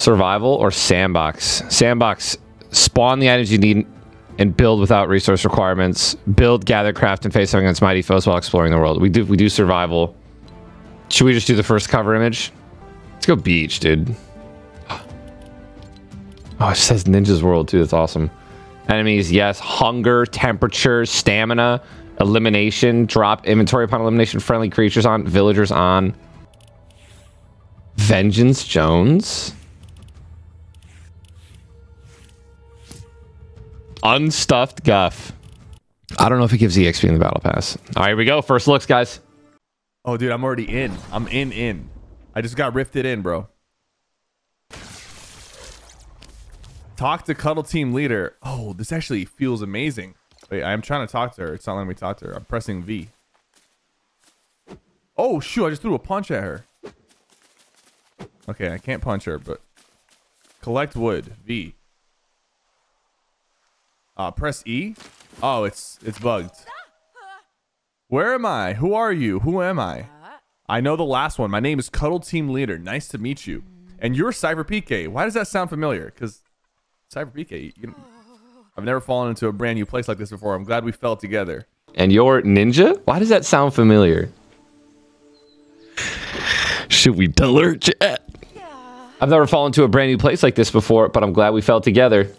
survival, or sandbox. Sandbox, spawn the items you need and build without resource requirements. Build, gather, craft, and face off against mighty foes while exploring the world. We do survival. Should we just do the first cover image? Let's go beach, dude. Oh, it says Ninja's World, too. That's awesome. Enemies, yes. Hunger, temperature, stamina, elimination, drop inventory upon elimination, friendly creatures on, villagers on. Vengeance Jones? Unstuffed Guff. I don't know if it gives EXP in the Battle Pass. All right, here we go. First looks, guys. Oh, dude, I'm already in. I'm in. I just got rifted in, bro. Talk to Cuddle Team Leader. Oh, this actually feels amazing. Wait, I'm trying to talk to her. It's not letting me talk to her. I'm pressing V. Oh, shoot. I just threw a punch at her. Okay, I can't punch her, but... Collect wood. V. Press E. Oh, it's bugged. Where am I? Who are you? Who am I? I know the last one. My name is Cuddle Team Leader. Nice to meet you. And you're SypherPK. Why does that sound familiar? Because... SypherPK, I've never fallen into a brand new place like this before. I'm glad we fell together. And you're Ninja? Why does that sound familiar? Should we alert chat? I've never fallen into a brand new place like this before, but I'm glad we fell together.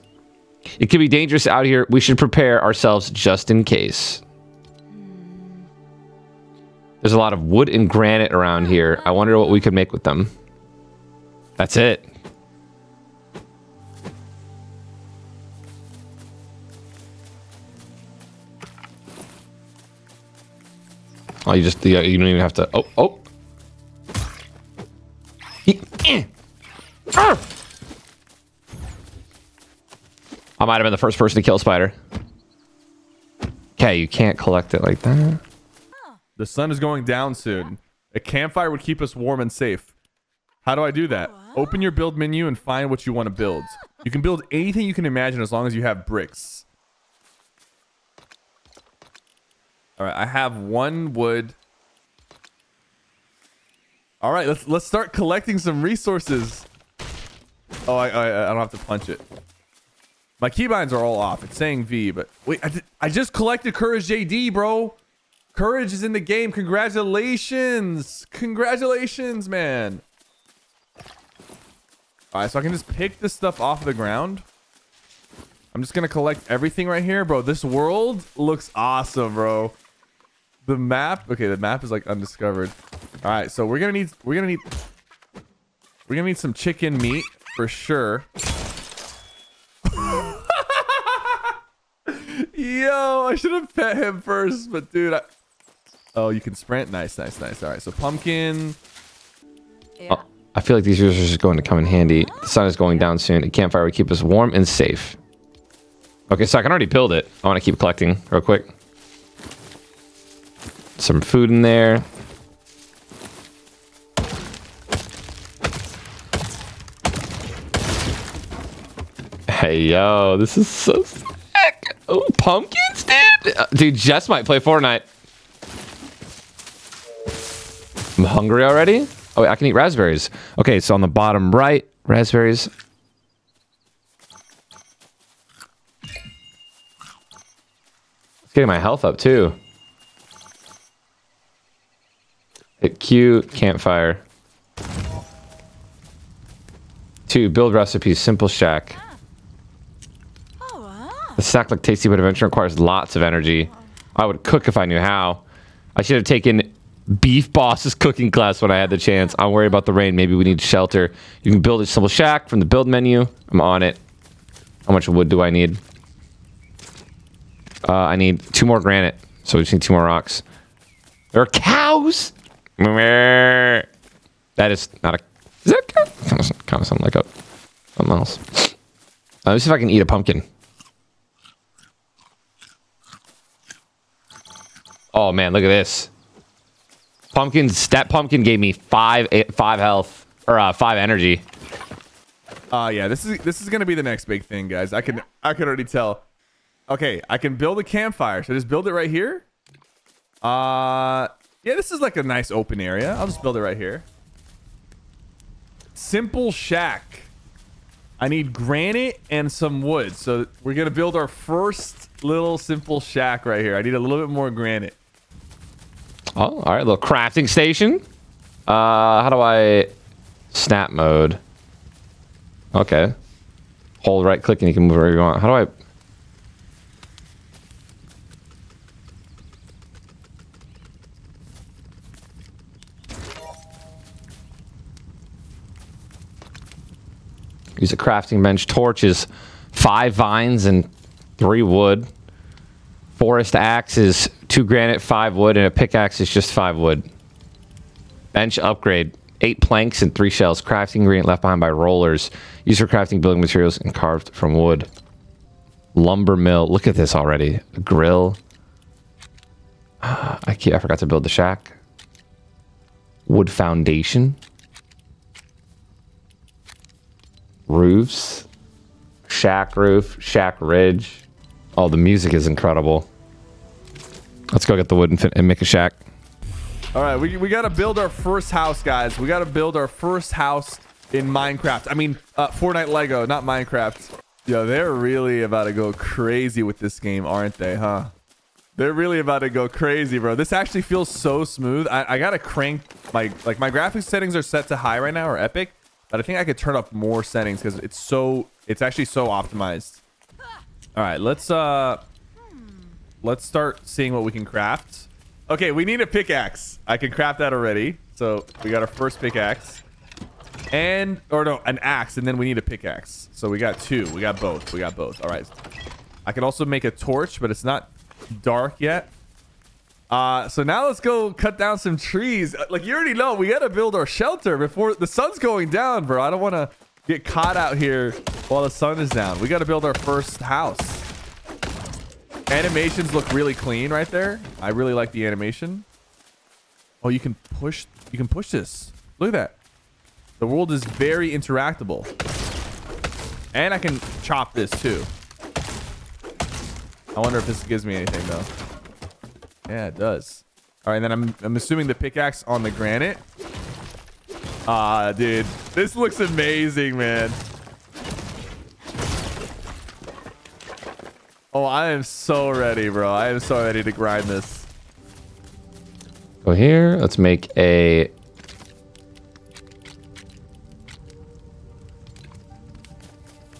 It can be dangerous out here. We should prepare ourselves just in case. There's a lot of wood and granite around here. I wonder what we could make with them. That's it. Oh, you don't even have to. Oh. I might have been the first person to kill Spider. Okay, you can't collect it like that. The sun is going down soon. A campfire would keep us warm and safe. How do I do that? Open your build menu and find what you want to build. You can build anything you can imagine as long as you have bricks. All right, I have one wood. All right, let's start collecting some resources. Oh, I don't have to punch it. My keybinds are all off. It's saying V, but wait, I just collected Courage JD, bro. Courage is in the game. Congratulations. Congratulations, man. All right, so I can just pick this stuff off the ground. I'm just going to collect everything right here, bro. This world looks awesome, bro. The map, okay, the map is like undiscovered. All right, so we're gonna need some chicken meat for sure. Yo, I should have pet him first, but dude, oh, you can sprint, nice. All right, so pumpkin. Yeah. Oh, I feel like these users are going to come in handy. The sun is going down soon. A campfire would keep us warm and safe. Okay, so I can already build it. I want to keep collecting real quick. Some food in there. Hey, yo, this is so sick. Oh, pumpkins, dude. Dude, Jess might play Fortnite. I'm hungry already. Oh, wait, I can eat raspberries. Okay, so on the bottom right, raspberries. It's getting my health up, too. Hit Q, campfire. 2, build recipes, simple shack. The sack looked tasty, but eventually requires lots of energy. I would cook if I knew how. I should have taken Beef Boss's cooking class when I had the chance. I'm worried about the rain. Maybe we need shelter. You can build a simple shack from the build menu. I'm on it. How much wood do I need? I need 2 more granite, so we just need 2 more rocks. There are cows! That is not a... Is that a cow? Kind of something like something else. Let me see if I can eat a pumpkin. Oh, man, look at this. Pumpkins. That pumpkin gave me 5 health, or 5 energy. Yeah, this is going to be the next big thing, guys. I can already tell. Okay, I can build a campfire. Should I just build it right here? Yeah, this is like a nice open area. I'll just build it right here. Simple shack. I need granite and some wood. So we're going to build our first little simple shack right here. I need a little bit more granite. Oh, all right. A little crafting station. How do I... Snap mode. Okay. Hold right click and you can move wherever you want. How do I... Use a crafting bench. Torches. 5 vines and 3 wood. Forest axe is 2 granite, 5 wood, and a pickaxe is just 5 wood. Bench upgrade. 8 planks and 3 shells. Crafting ingredient left behind by rollers. Used for crafting building materials and carved from wood. Lumber mill. Look at this already. A grill. I forgot to build the shack. Wood foundation. Roofs. Shack roof. Shack ridge. Oh, the music is incredible. Let's go get the wood and make a shack. All right, we got to build our first house, guys. We got to build our first house in Minecraft. I mean, Fortnite Lego, not Minecraft. Yo, they're really about to go crazy with this game, aren't they, huh? They're really about to go crazy, bro. This actually feels so smooth. I got to crank my... Like, my graphics settings are set to high right now, or epic. But I think I could turn up more settings because it's so... It's actually so optimized. All right, let's start seeing what we can craft. Okay, we need a pickaxe. I can craft that already. So we got our first pickaxe. And, or no, an axe. And then we need a pickaxe. So we got two. We got both. We got both. All right. I can also make a torch, but it's not dark yet. So now let's go cut down some trees. Like, you already know, we got to build our shelter before the sun's going down, bro. I don't want to get caught out here while the sun is down. We got to build our first house. Animations look really clean right there. I really like the animation. Oh, you can push this. Look at that. The world is very interactable. And I can chop this too. I wonder if this gives me anything though. Yeah, it does. All right, and then I'm assuming the pickaxe on the granite. Ah, dude, this looks amazing, man. Oh, I am so ready, bro. I am so ready to grind this. Go here. Let's make a...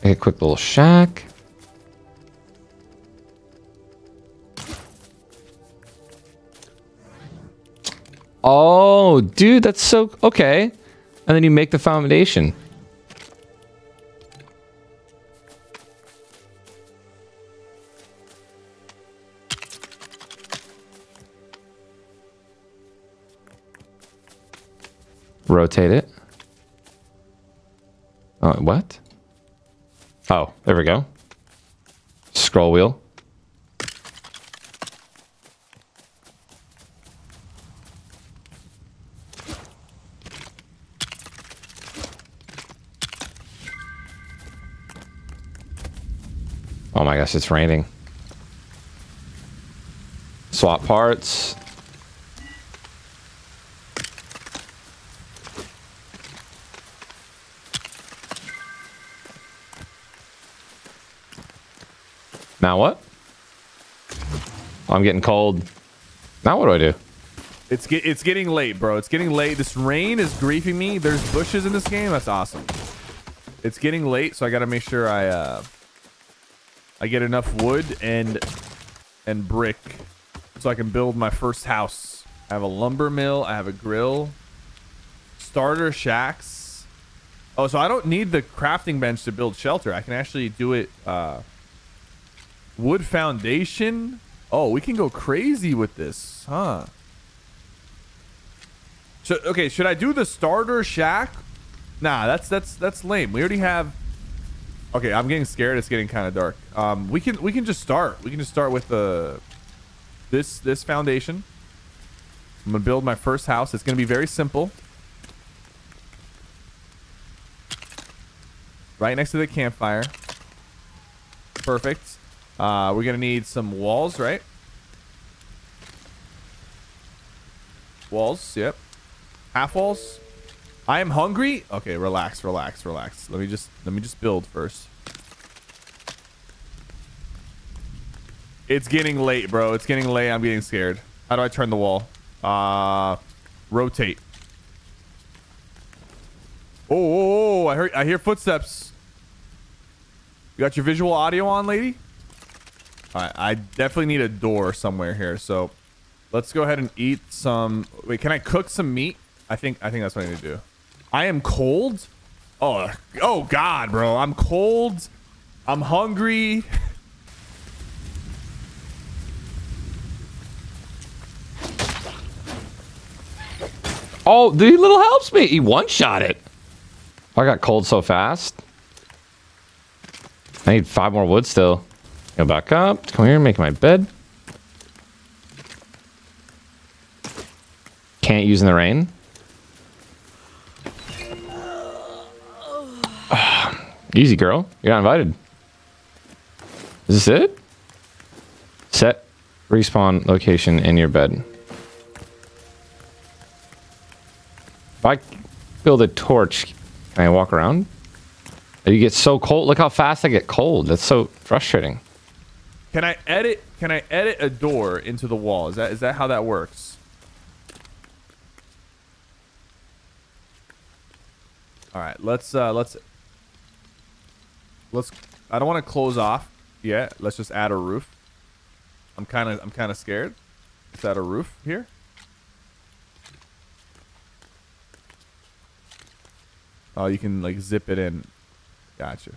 Make a quick little shack. Oh, dude, that's so... Okay. And then you make the foundation. Rotate it. Oh, what? Oh, there we go. Scroll wheel. Oh my gosh, it's raining. Swap parts. Now what? Oh, I'm getting cold. Now what do I do? It's getting late, bro. It's getting late. This rain is griefing me. There's bushes in this game. That's awesome. It's getting late, so I gotta make sure I get enough wood and brick so I can build my first house. I have a lumber mill. I have a grill. Starter shacks. Oh, so I don't need the crafting bench to build shelter. I can actually do it... Wood foundation. Oh, we can go crazy with this, huh? So, okay, should I do the starter shack? Nah, that's lame. We already have... Okay, I'm getting scared. It's getting kind of dark. We can just start. We can just start with the this foundation. I'm gonna build my first house. It's gonna be very simple. Right next to the campfire. Perfect. We're going to need some walls, right? Walls, yep. Half walls. I am hungry. Okay, relax, relax, relax. Let me just build first. It's getting late, bro. It's getting late. I'm getting scared. How do I turn the wall? Rotate. Oh, I hear footsteps. You got your visual audio on, lady? All right, I definitely need a door somewhere here. So let's go ahead and eat some. Wait, can I cook some meat? I think that's what I need to do. I am cold. Oh God, bro. I'm cold. I'm hungry. Oh, the little helps me. He one-shot it. I got cold so fast. I need 5 more wood still. Go back up. Come here and make my bed. Can't use in the rain. Easy, girl. You're not invited. Is this it? Set respawn location in your bed. If I build a torch, can I walk around? You get so cold. Look how fast I get cold. That's so frustrating. Can I edit a door into the wall? Is that how that works? All right, let's I don't want to close off yet. Let's just add a roof. I'm kind of scared. Let's add a roof here. Oh, you can like zip it in. Gotcha.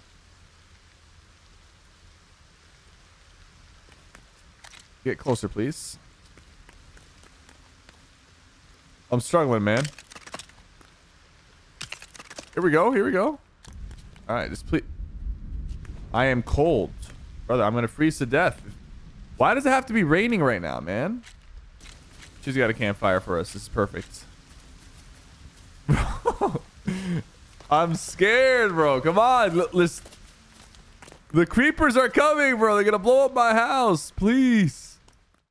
Get closer, please. I'm struggling, man. Here we go. Here we go. All right, just please. I am cold, brother. I'm gonna freeze to death. Why does it have to be raining right now, man? She's got a campfire for us. This is perfect. I'm scared, bro. Come on. The creepers are coming, bro. They're going to blow up my house. Please.